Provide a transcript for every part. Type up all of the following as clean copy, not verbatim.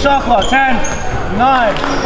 shot clock. 10, 9.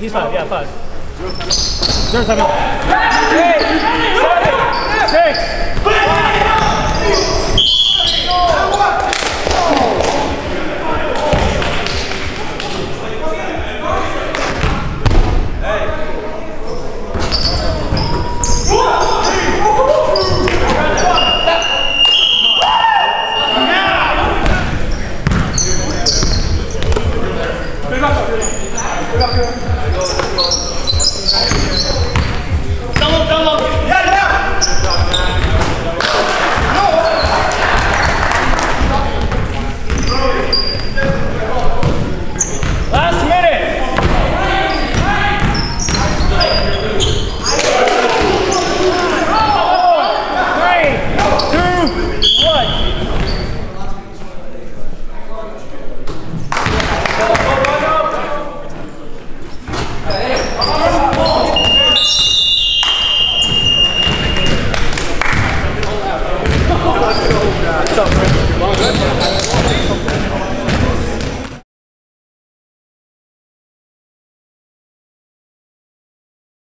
He's fine, yeah, fine. Zero timeout.